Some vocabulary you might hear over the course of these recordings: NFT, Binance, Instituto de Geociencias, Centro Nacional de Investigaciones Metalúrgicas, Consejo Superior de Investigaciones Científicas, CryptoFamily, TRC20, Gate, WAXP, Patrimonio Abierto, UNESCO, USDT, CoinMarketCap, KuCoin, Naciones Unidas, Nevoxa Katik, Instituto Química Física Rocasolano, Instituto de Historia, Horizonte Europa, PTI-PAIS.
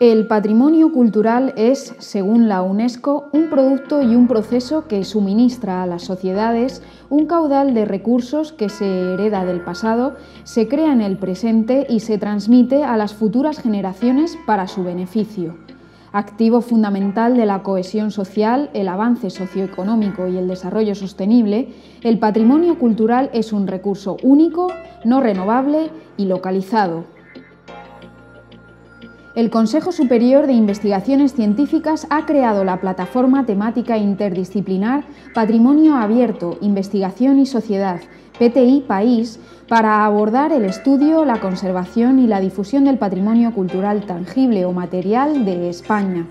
El patrimonio cultural es, según la UNESCO, un producto y un proceso que suministra a las sociedades un caudal de recursos que se hereda del pasado, se crea en el presente y se transmite a las futuras generaciones para su beneficio. Activo fundamental de la cohesión social, el avance socioeconómico y el desarrollo sostenible, el patrimonio cultural es un recurso único, no renovable y localizado. El Consejo Superior de Investigaciones Científicas ha creado la plataforma temática interdisciplinar Patrimonio Abierto, Investigación y Sociedad, PTI-PAIS, para abordar el estudio, la conservación y la difusión del patrimonio cultural tangible o material de España.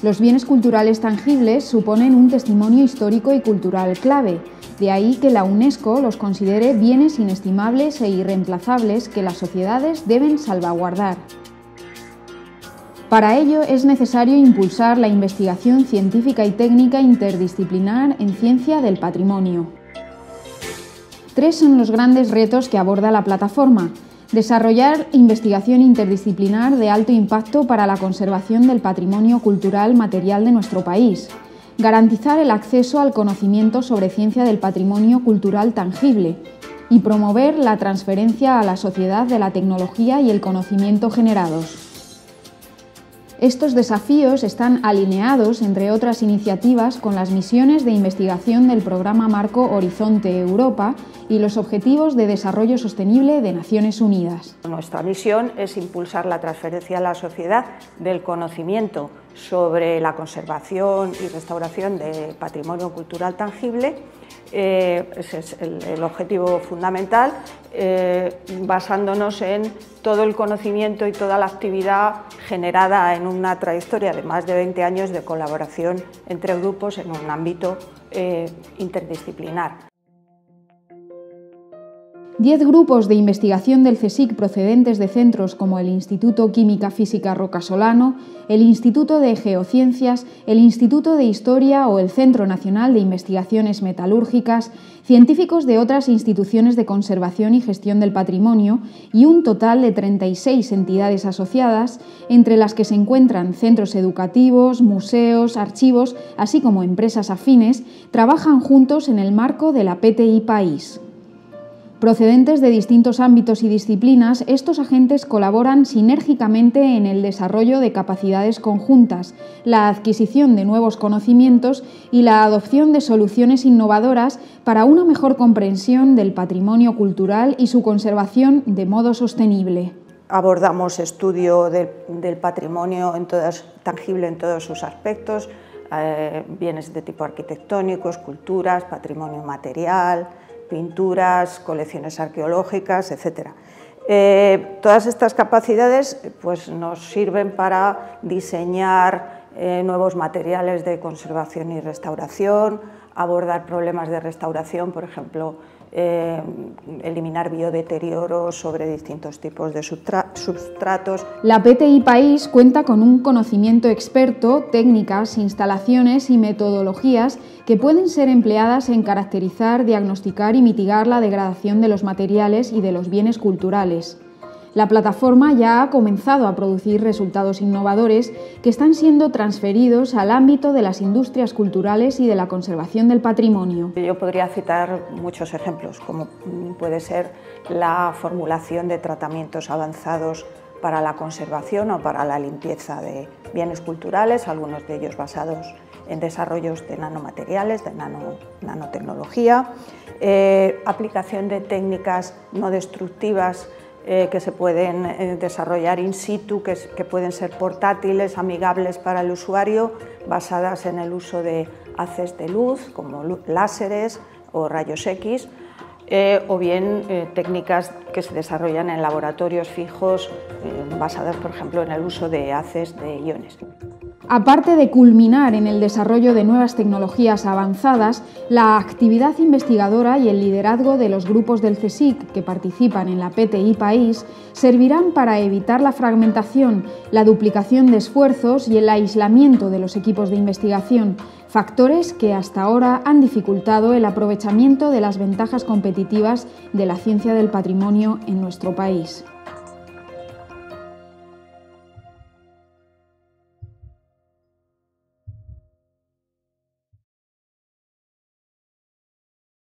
Los bienes culturales tangibles suponen un testimonio histórico y cultural clave, de ahí que la UNESCO los considere bienes inestimables e irreemplazables que las sociedades deben salvaguardar. Para ello es necesario impulsar la investigación científica y técnica interdisciplinar en ciencia del patrimonio. Tres son los grandes retos que aborda la plataforma: desarrollar investigación interdisciplinar de alto impacto para la conservación del patrimonio cultural material de nuestro país, garantizar el acceso al conocimiento sobre ciencia del patrimonio cultural tangible y promover la transferencia a la sociedad de la tecnología y el conocimiento generados. Estos desafíos están alineados, entre otras iniciativas, con las misiones de investigación del programa marco Horizonte Europa y los Objetivos de Desarrollo Sostenible de Naciones Unidas. Nuestra misión es impulsar la transferencia a la sociedad del conocimiento sobre la conservación y restauración de patrimonio cultural tangible. Ese es el objetivo fundamental, basándonos en todo el conocimiento y toda la actividad generada en una trayectoria de más de 20 años de colaboración entre grupos en un ámbito interdisciplinar. 10 grupos de investigación del CSIC procedentes de centros como el Instituto Química Física Rocasolano, el Instituto de Geociencias, el Instituto de Historia o el Centro Nacional de Investigaciones Metalúrgicas, científicos de otras instituciones de conservación y gestión del patrimonio y un total de 36 entidades asociadas, entre las que se encuentran centros educativos, museos, archivos, así como empresas afines, trabajan juntos en el marco de la PTI-PAIS. Procedentes de distintos ámbitos y disciplinas, estos agentes colaboran sinérgicamente en el desarrollo de capacidades conjuntas, la adquisición de nuevos conocimientos y la adopción de soluciones innovadoras para una mejor comprensión del patrimonio cultural y su conservación de modo sostenible. Abordamos estudio del patrimonio tangible en todos sus aspectos, bienes de tipo arquitectónicos, culturas, patrimonio material, pinturas, colecciones arqueológicas, etc. Todas estas capacidades pues, nos sirven para diseñar nuevos materiales de conservación y restauración, abordar problemas de restauración, por ejemplo, eliminar biodeterioros sobre distintos tipos de substratos. La PTI-PAIS cuenta con un conocimiento experto, técnicas, instalaciones y metodologías que pueden ser empleadas en caracterizar, diagnosticar y mitigar la degradación de los materiales y de los bienes culturales. La plataforma ya ha comenzado a producir resultados innovadores que están siendo transferidos al ámbito de las industrias culturales y de la conservación del patrimonio. Yo podría citar muchos ejemplos, como puede ser la formulación de tratamientos avanzados para la conservación o para la limpieza de bienes culturales, algunos de ellos basados en desarrollos de nanomateriales, de nanotecnología, aplicación de técnicas no destructivas que se pueden desarrollar in situ, que pueden ser portátiles, amigables para el usuario, basadas en el uso de haces de luz, como láseres o rayos X, o bien técnicas que se desarrollan en laboratorios fijos, basadas, por ejemplo, en el uso de haces de iones. Aparte de culminar en el desarrollo de nuevas tecnologías avanzadas, la actividad investigadora y el liderazgo de los grupos del CSIC que participan en la PTI-PAIS servirán para evitar la fragmentación, la duplicación de esfuerzos y el aislamiento de los equipos de investigación, factores que hasta ahora han dificultado el aprovechamiento de las ventajas competitivas de la ciencia del patrimonio en nuestro país.